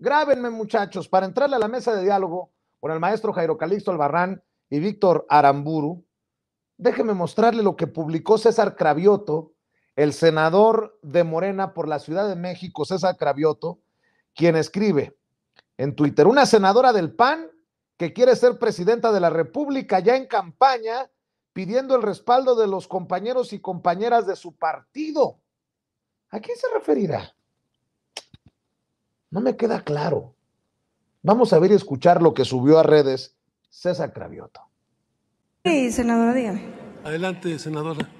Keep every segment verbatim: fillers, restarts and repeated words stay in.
Grábenme, muchachos, para entrarle a la mesa de diálogo con el maestro Jairo Calixto Albarrán y Víctor Aramburu, déjeme mostrarle lo que publicó César Cravioto, el senador de Morena por la Ciudad de México, César Cravioto, quien escribe en Twitter: una senadora del P A N que quiere ser presidenta de la República ya en campaña, pidiendo el respaldo de los compañeros y compañeras de su partido. ¿A quién se referirá? No me queda claro. Vamos a ver y escuchar lo que subió a redes César Cravioto. Sí, senadora, dígame. Adelante, senadora.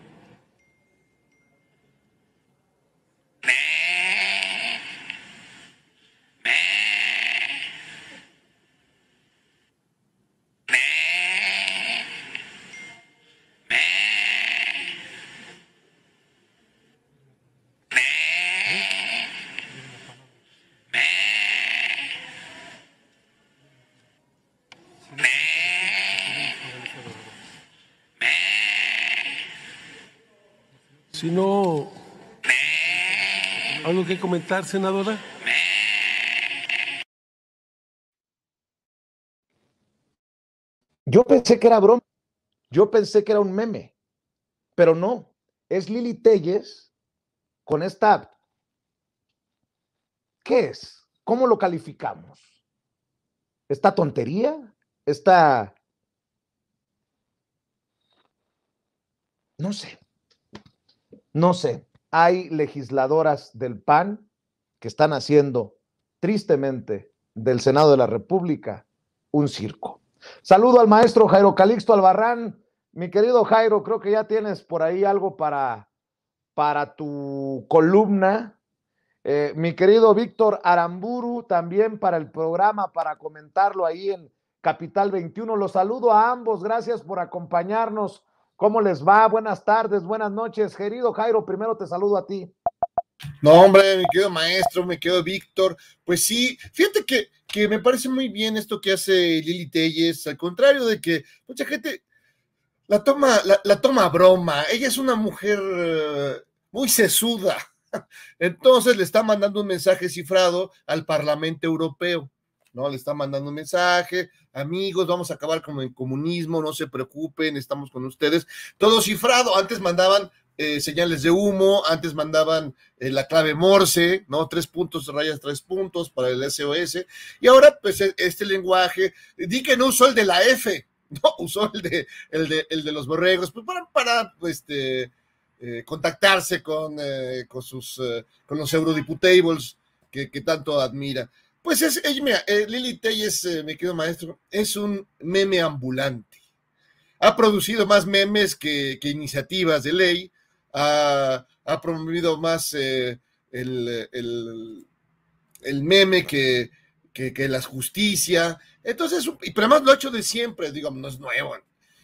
Si no, ¿algo que comentar, senadora? Yo pensé que era broma, yo pensé que era un meme, pero no, es Lilly Téllez con esta app. ¿Qué es? ¿Cómo lo calificamos? ¿Esta tontería? ¿Esta...? No sé. No sé, hay legisladoras del P A N que están haciendo, tristemente, del Senado de la República un circo. Saludo al maestro Jairo Calixto Albarrán. Mi querido Jairo, creo que ya tienes por ahí algo para, para tu columna. Eh, mi querido Víctor Aramburu, también para el programa, para comentarlo ahí en Capital veintiuno. Los saludo a ambos, gracias por acompañarnos. ¿Cómo les va? Buenas tardes, buenas noches. Querido Jairo, primero te saludo a ti. No, hombre, mi querido maestro, mi querido Víctor. Pues sí, fíjate que, que me parece muy bien esto que hace Lilly Téllez, al contrario de que mucha gente la toma, la, la toma a broma. Ella es una mujer uh, muy sesuda. Entonces le está mandando un mensaje cifrado al Parlamento Europeo. ¿No? Le está mandando un mensaje: amigos, vamos a acabar con el comunismo, no se preocupen, estamos con ustedes. Todo cifrado. Antes mandaban eh, señales de humo, antes mandaban eh, la clave Morse, ¿no? Tres puntos, rayas, tres puntos para el S O S. Y ahora, pues, este lenguaje, di que no usó el de la F, no usó el de, el de, el de los borregos, pues para, para este, eh, contactarse con, eh, con, sus, eh, con los eurodiputables que, que tanto admira. Pues es, eh, mira, eh, Lilly Téllez, eh, mi querido maestro, es un meme ambulante. Ha producido más memes que, que iniciativas de ley, ha, ha promovido más eh, el, el, el meme que, que, que la justicia. Entonces, y pero además lo ha hecho de siempre, digamos, no es nuevo.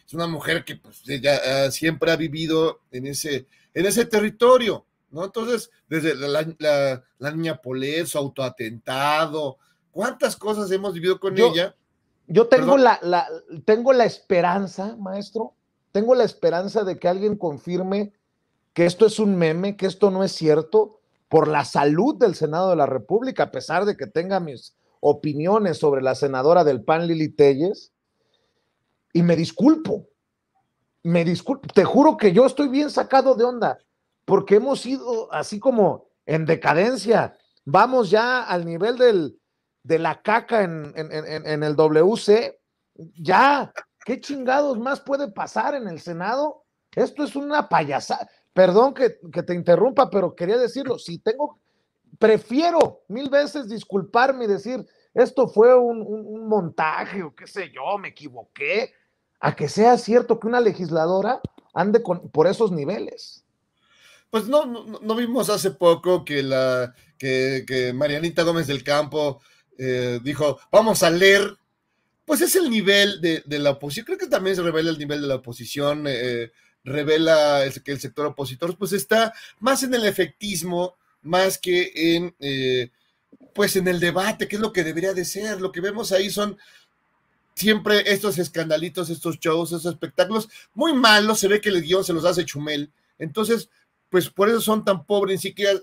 Es una mujer que pues, ella, siempre ha vivido en ese, en ese territorio. ¿No? Entonces, desde la, la, la niña Polet, su autoatentado, ¿cuántas cosas hemos vivido con yo, ella? Yo tengo la, la, tengo la esperanza, maestro, tengo la esperanza de que alguien confirme que esto es un meme, que esto no es cierto, por la salud del Senado de la República, a pesar de que tenga mis opiniones sobre la senadora del P A N, Lilly Téllez, y me disculpo, me disculpo, te juro que yo estoy bien sacado de onda, porque hemos ido así como en decadencia, vamos ya al nivel del, de la caca en, en, en, en el W C, ya, ¿qué chingados más puede pasar en el Senado? Esto es una payasada, perdón que, que te interrumpa, pero quería decirlo, si tengo, prefiero mil veces disculparme y decir, esto fue un, un, un montaje o qué sé yo, me equivoqué, a que sea cierto que una legisladora ande con, por esos niveles. Pues no, no, no vimos hace poco que, la, que, que Marianita Gómez del Campo eh, dijo, vamos a leer, pues es el nivel de, de la oposición, creo que también se revela el nivel de la oposición, eh, revela el, que el sector opositor pues está más en el efectismo, más que en, eh, pues en el debate, que es lo que debería de ser, lo que vemos ahí son... siempre estos escandalitos, estos shows, estos espectáculos, muy malos, se ve que el guión se los hace Chumel, entonces... pues por eso son tan pobres, ni siquiera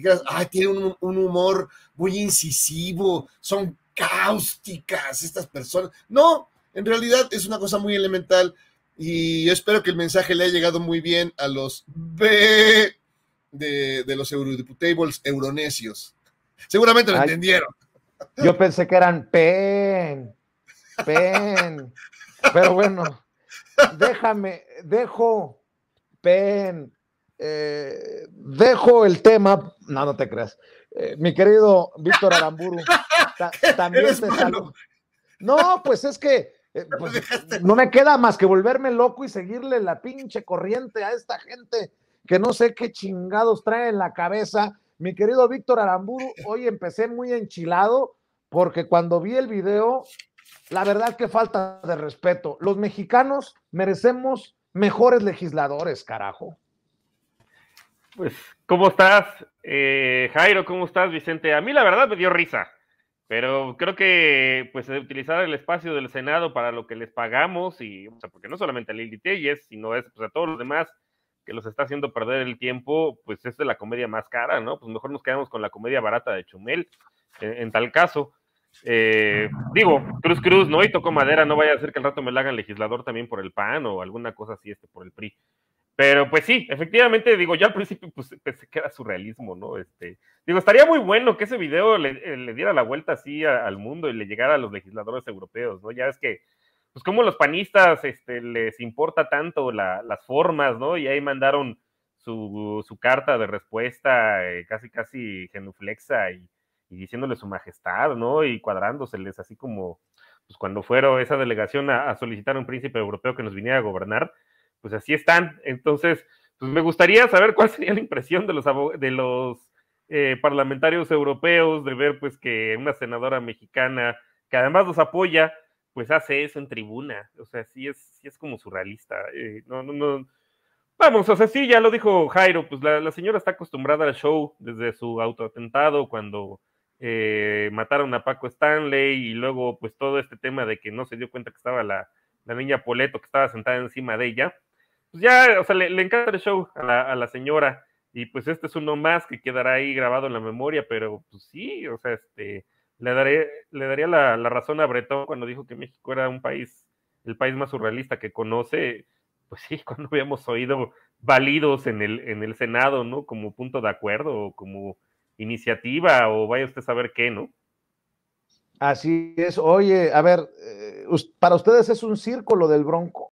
dijeras, ay, tiene un, un humor muy incisivo, son cáusticas estas personas. No, en realidad es una cosa muy elemental y yo espero que el mensaje le haya llegado muy bien a los B de, de los eurodiputables euronesios. Seguramente lo ay, entendieron. Yo pensé que eran pen, pen, pero bueno, déjame, dejo pen, eh, dejo el tema, no, no te creas. Eh, mi querido Víctor Aramburu, ta, también te saludo. No, pues es que eh, pues, no me queda más que volverme loco y seguirle la pinche corriente a esta gente que no sé qué chingados trae en la cabeza. Mi querido Víctor Aramburu, hoy empecé muy enchilado porque cuando vi el video, la verdad que falta de respeto. Los mexicanos merecemos mejores legisladores, carajo. Pues, ¿cómo estás, eh, Jairo? ¿Cómo estás, Vicente? A mí la verdad me dio risa, pero creo que pues utilizar el espacio del Senado para lo que les pagamos, y o sea, porque no solamente a Lilly Téllez, sino es, pues, a todos los demás que los está haciendo perder el tiempo, pues es de la comedia más cara, ¿no? Pues mejor nos quedamos con la comedia barata de Chumel, en, en tal caso. Eh, digo, cruz cruz, ¿no? Y tocó madera, no vaya a ser que al rato me la hagan legislador también por el P A N o alguna cosa así, este, por el P R I. Pero pues sí, efectivamente, digo, ya al principio pues pensé que era surrealismo, ¿no? Este, digo, estaría muy bueno que ese video le, le diera la vuelta así a, al mundo y le llegara a los legisladores europeos, ¿no? Ya ves que pues como los panistas este, les importa tanto la, las formas, ¿no? Y ahí mandaron su, su carta de respuesta eh, casi, casi genuflexa y, y diciéndole su majestad, ¿no? Y cuadrándoseles así como, pues cuando fueron esa delegación a, a solicitar a un príncipe europeo que nos viniera a gobernar, pues así están. Entonces, pues me gustaría saber cuál sería la impresión de los, de los eh, parlamentarios europeos de ver pues que una senadora mexicana, que además los apoya, pues hace eso en tribuna. O sea, sí es, sí es como surrealista. Eh, no, no, no. Vamos, o sea, sí, ya lo dijo Jairo, pues la, la señora está acostumbrada al show desde su autoatentado cuando eh, mataron a Paco Stanley y luego pues todo este tema de que no se dio cuenta que estaba la, la niña Poleto que estaba sentada encima de ella. Pues ya, o sea, le, le encanta el show a la, a la señora y pues este es uno más que quedará ahí grabado en la memoria, pero pues sí, o sea, este... Le, daré, le daría la, la razón a Bretón cuando dijo que México era un país, el país más surrealista que conoce. Pues sí, cuando habíamos oído válidos en el, en el Senado, ¿no? Como punto de acuerdo, o como iniciativa, o vaya usted a saber qué, ¿no? Así es. Oye, a ver, para ustedes es un circo lo del Bronco.